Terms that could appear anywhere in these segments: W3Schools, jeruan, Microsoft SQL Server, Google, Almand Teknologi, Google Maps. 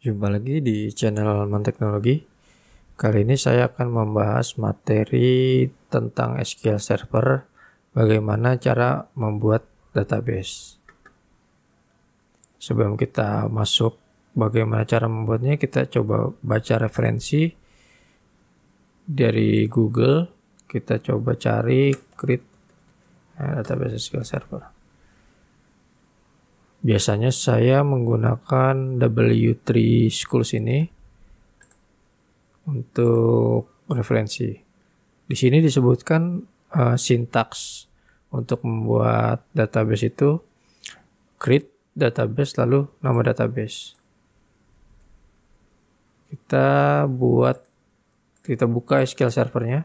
Jumpa lagi di channel Almand Teknologi. Kali ini saya akan membahas materi tentang SQL Server, bagaimana cara membuat database. Sebelum kita masuk bagaimana cara membuatnya, kita coba baca referensi dari Google. Kita coba cari create database SQL Server. Biasanya saya menggunakan W3Schools ini untuk referensi. Di sini disebutkan sintaks untuk membuat database itu create database lalu nama database. Kita buka SQL servernya.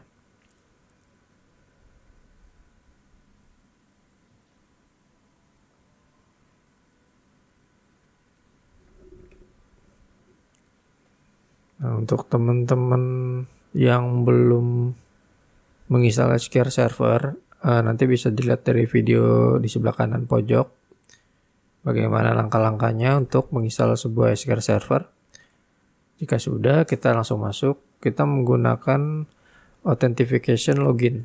Nah, untuk teman-teman yang belum menginstal SQL Server, nanti bisa dilihat dari video di sebelah kanan pojok bagaimana langkah-langkahnya untuk menginstal sebuah SQL Server. Jika sudah, kita langsung masuk. Kita menggunakan authentication login.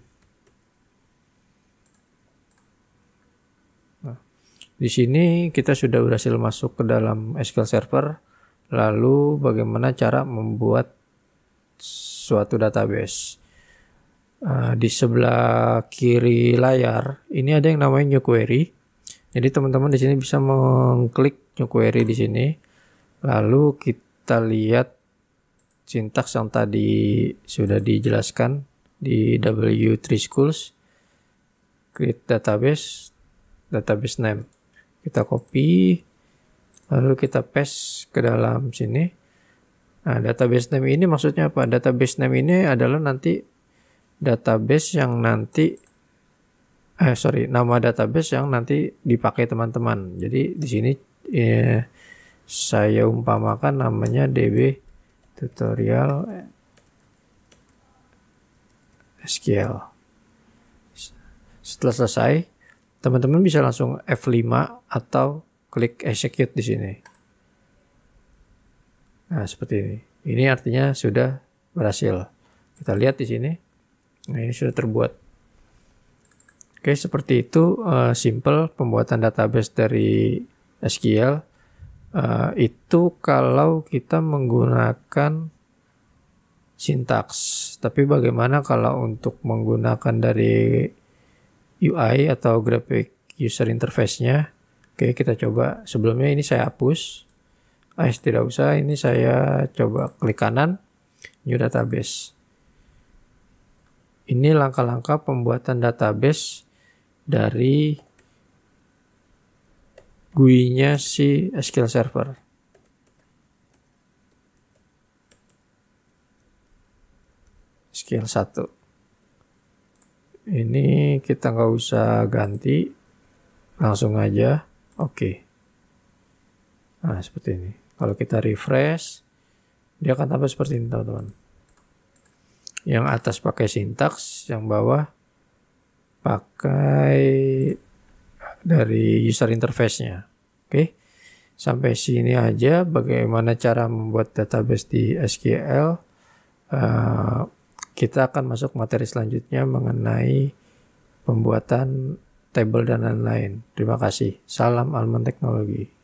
Nah, di sini kita sudah berhasil masuk ke dalam SQL Server. Lalu bagaimana cara membuat suatu database? Di sebelah kiri layar ini ada yang namanya new query. Jadi teman-teman di sini bisa mengklik new query di sini. Lalu kita lihat sintaks yang tadi sudah dijelaskan di W3Schools. Create database, database name. Kita copy. Lalu kita paste ke dalam sini. Nah, database name ini maksudnya apa? Database name ini adalah nanti database yang nanti, nama database yang nanti dipakai teman-teman. Jadi di sini saya umpamakan namanya DB tutorial SQL. Setelah selesai, teman-teman bisa langsung F5 atau klik execute di sini. Nah, seperti ini. Ini artinya sudah berhasil. Kita lihat di sini. Nah, ini sudah terbuat. Oke, seperti itu simple pembuatan database dari SQL. Itu kalau kita menggunakan sintaks. Tapi bagaimana kalau untuk menggunakan dari UI atau graphic user interface-nya? Oke, kita coba. Sebelumnya ini saya hapus. Tidak usah. Ini saya coba klik kanan, new database. Ini langkah-langkah pembuatan database dari GUI-nya si SQL Server. SQL 1. Ini kita nggak usah ganti. Langsung aja. Oke. Nah, seperti ini. Kalau kita refresh, dia akan tampil seperti ini, teman-teman. Yang atas pakai sintaks, yang bawah pakai dari user interface-nya. Oke. Sampai sini aja bagaimana cara membuat database di SQL. Kita akan masuk materi selanjutnya mengenai pembuatan table dan lain-lain. Terima kasih. Salam Almand Teknologi.